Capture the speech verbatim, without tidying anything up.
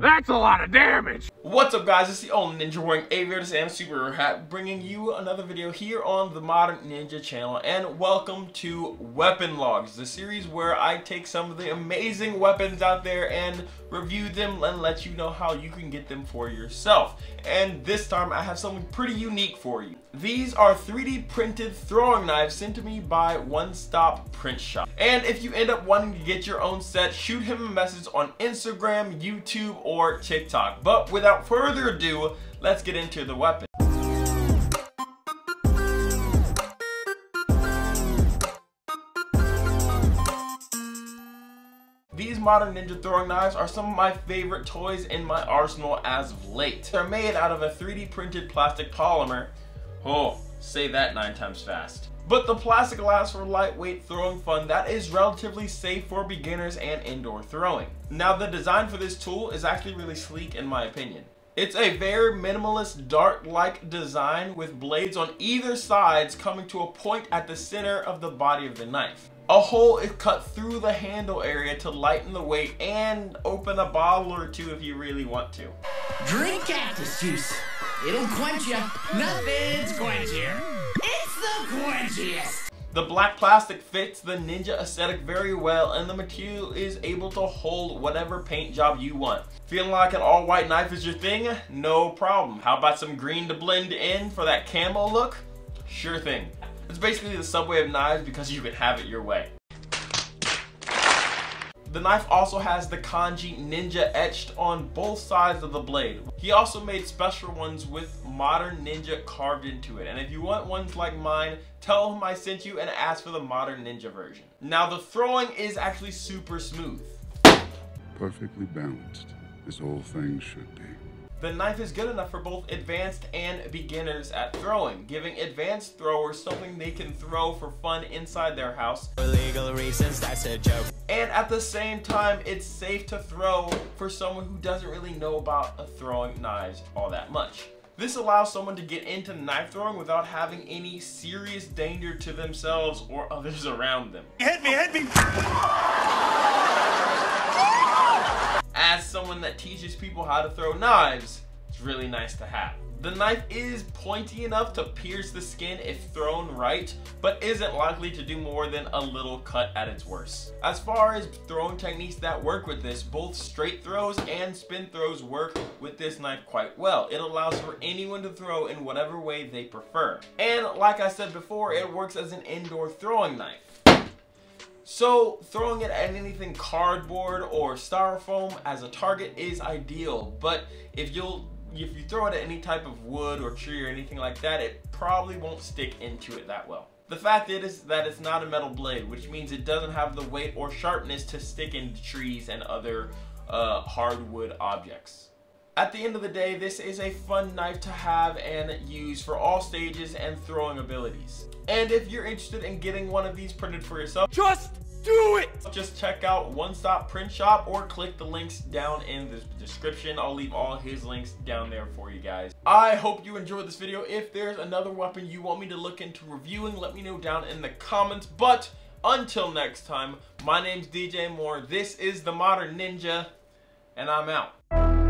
That's a lot of damage. What's up, guys? It's the old ninja wearing aviators and superhero hat, bringing you another video here on the Modern Ninja Channel, and welcome to Weapon Logs, the series where I take some of the amazing weapons out there and review them and let you know how you can get them for yourself. And this time I have something pretty unique for you. These are three D printed throwing knives sent to me by One Stop Print Shop. And if you end up wanting to get your own set, shoot him a message on Instagram, YouTube, or TikTok. But without further ado, let's get into the weapon. These modern ninja throwing knives are some of my favorite toys in my arsenal as of late. They're made out of a three D printed plastic polymer. Oh, say that nine times fast. But the plastic allows for lightweight throwing fun that is relatively safe for beginners and indoor throwing. Now, the design for this tool is actually really sleek in my opinion. It's a very minimalist dart-like design with blades on either sides coming to a point at the center of the body of the knife. A hole is cut through the handle area to lighten the weight and open a bottle or two if you really want to. Drink cactus juice. It'll quench you. Nothing's quenchier. It's the gorgeous! The black plastic fits the ninja aesthetic very well, and the material is able to hold whatever paint job you want. Feeling like an all-white knife is your thing? No problem. How about some green to blend in for that camo look? Sure thing. It's basically the Subway of knives because you can have it your way. The knife also has the kanji ninja etched on both sides of the blade. He also made special ones with Modern Ninja carved into it. And if you want ones like mine, tell him I sent you and ask for the Modern Ninja version. Now, the throwing is actually super smooth. Perfectly balanced, as all things should be. The knife is good enough for both advanced and beginners at throwing, giving advanced throwers something they can throw for fun inside their house. For legal reasons, that's a joke. And at the same time, it's safe to throw for someone who doesn't really know about throwing knives all that much. This allows someone to get into knife throwing without having any serious danger to themselves or others around them. Hit me, hit me! As someone that teaches people how to throw knives, it's really nice to have. The knife is pointy enough to pierce the skin if thrown right, but isn't likely to do more than a little cut at its worst. As far as throwing techniques that work with this, both straight throws and spin throws work with this knife quite well. It allows for anyone to throw in whatever way they prefer. And like I said before, it works as an indoor throwing knife. So throwing it at anything cardboard or styrofoam as a target is ideal, but if you'll if you throw it at any type of wood or tree or anything like that, it probably won't stick into it that well. The fact is that it's not a metal blade, which means it doesn't have the weight or sharpness to stick into trees and other uh, hardwood objects. At the end of the day, this is a fun knife to have and use for all stages and throwing abilities. And if you're interested in getting one of these printed for yourself, just do it! Just check out One Stop Print Shop or click the links down in the description. I'll leave all his links down there for you guys. I hope you enjoyed this video. If there's another weapon you want me to look into reviewing, let me know down in the comments. But until next time, my name's D J Moore. This is the Modern Ninja, and I'm out.